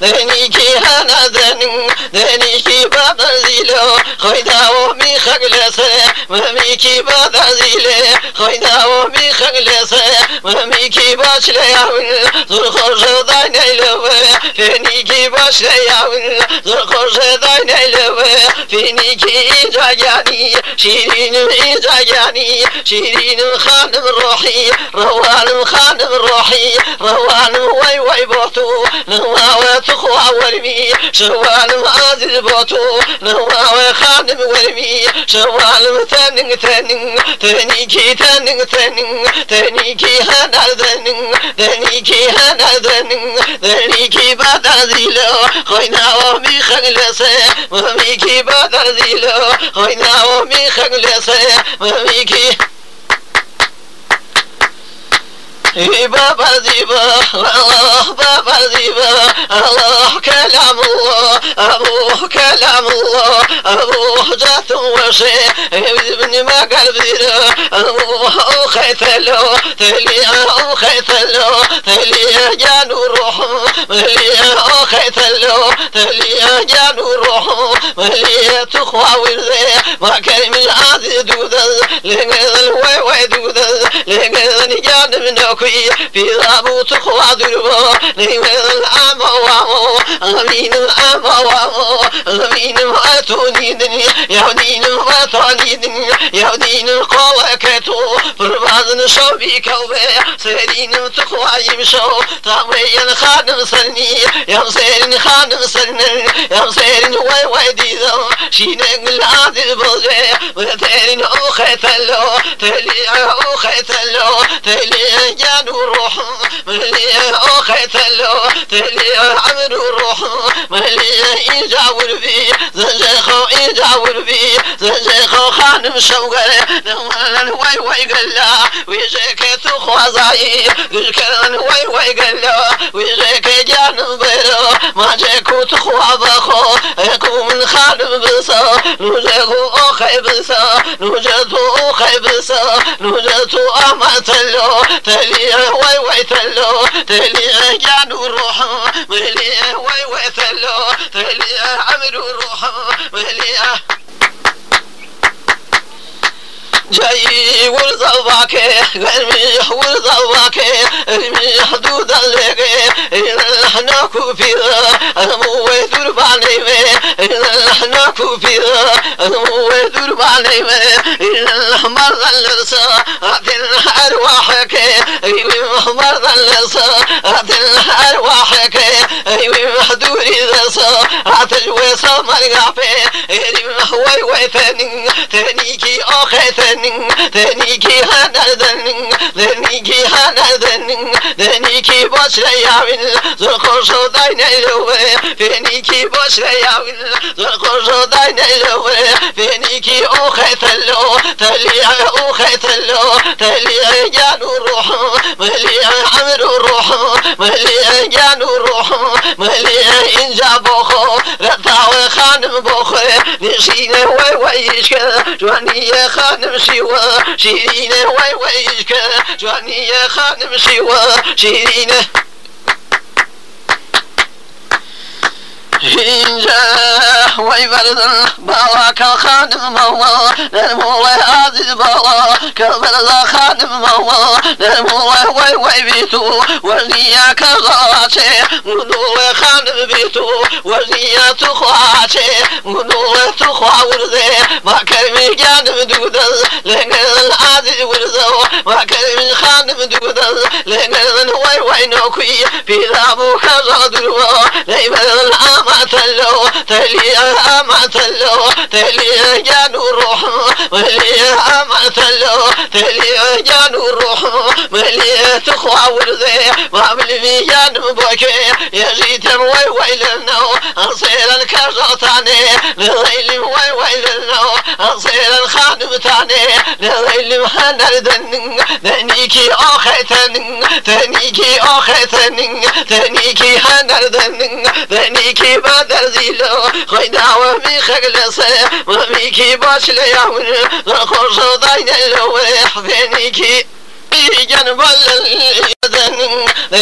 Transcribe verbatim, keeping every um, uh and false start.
دنيكي أنا دنيم دنيكي بابا زيلو خيداو ميخلص ماميكي بابا زيلو خيداو ميخلص ماميكي باش لياون زور خرج داينيلو فينيكي باش لياون زور خرج داينيلو فينيكي إجاجاني شيرين إجاجاني شيرين خانم روحي روان خانم روحي روان واي واي بوتو نواوي تخوى ورمي شوالم عازز بوتو نواوي خانم ورمي شوالم تنن تنن تنيكي تنن تنن تنيكي هنا تنن تنيكي هنا تنن تنيكي بدر زيلو خوينا ومي خلصي مميكي بدر زيلو خوينا ومي خلصي مميكي بابا زيبا الله بابا زيبا الله كلام الله أبوه كلام الله أبوه جات وشي ابن ما قلب زيرا أبوه أوخي ثلو ثلي أوخي ثلو ثلي جانو روحو ملي أوخي ثلو ثلي جانو روحو ملي تخوى ورزي ما كريم العزي دوذل لنقذل وي وي دوذل لنقذل جانب نوك في ابو تخوى دربو نيمال الام وامو امين الام وامو امين واتونيدني يهودين واتونيدني يهودين قواكتو بربازن شوبي كوبي سيدين تخوى يمشو تامين خانم سني يا سيدين خانم سني يا سيدين واي واي ديزو شينك العادل بوزي وتيرين اوختلو تيلي اوختلو تيلي جانو روحو ملي أخي تلو تلي عمرو روحو ملي إجاور بي زنجيخو إجاور بي زنجيخو خانم شوقر نمالا واي واي قلا ويجيكي تخوى زعي قلكرا واي واي قلا ويجيكي جانم بيرو ما جيكو تخوى بخو ايكو من خانم بسو نوجيكو أخي بسو نوجيتو أخي بسو نوجيتو أما تلو تلي واي واي تلو تلي جانو روحو ملي واي واي تلو تلي عمرو روحو ملي جاي ورزواك غرمي ورزواك غرمي حدود الليك إذا نحن كوفيرا أموي درباني إذا نحن كوفيرا أموي درباني إذا مرض اللرسا أعطينا أرواحك أيوة مرض اللرسا أعطينا أرواحك أيوة حدوري ذرسا أعطي ويسا مرقافي أيوة وي وي ثاني ثانيكي أخي ثاني دنيكي هنا دنيك دنيكي هنا دنيك دنيكي باش لياون زرقوشو داينيلو فينيكي باش لياون زرقوشو داينيلو فينيكي أوخي ثلو تلي أوخي ثلو تلي جانو روحو ملي عمرو روحو ملي جانو روحو ملي إنجا بوخو رداو خانم بوخو نشين وي ويشك جواني خانم شيرينه واي واي يشكى جواني يا خانم شيوا شيرينه إنجاه واي بردن بالا كالخانم مولا نرموله عزيز بالا كالبرزا خانم مولا نرموله واي واي بيتو وزنيا كالغلاتي مدوله خانم بيتو وزنيا تخواتي مدوله تخوى ورزي ما كرمي جانم دودل لنقذن عزيز ورزو ما كرمي خانم دودل لنقذن واي واي نوكي بيضابو كالغدرو لنقذن عام تلو تلي أما تلو تلي جانو روحو ملي أما تلو تلي جانو روحو ملي تخوى ورزي ما ملي جانو بوكي يجيتم واي واي لنو أصيرا كرزو تاني لليل واي واي لنو أصيرا خانم تاني لليل محنر دنن دنيكي أخي تنن دنيكي أخي تنن دنيكي حنر دنن دنيكي بدر زيلو خوينا ومي خلصي وميكي باش لياون زرقوشو داينيلو فينيكي جنب اللي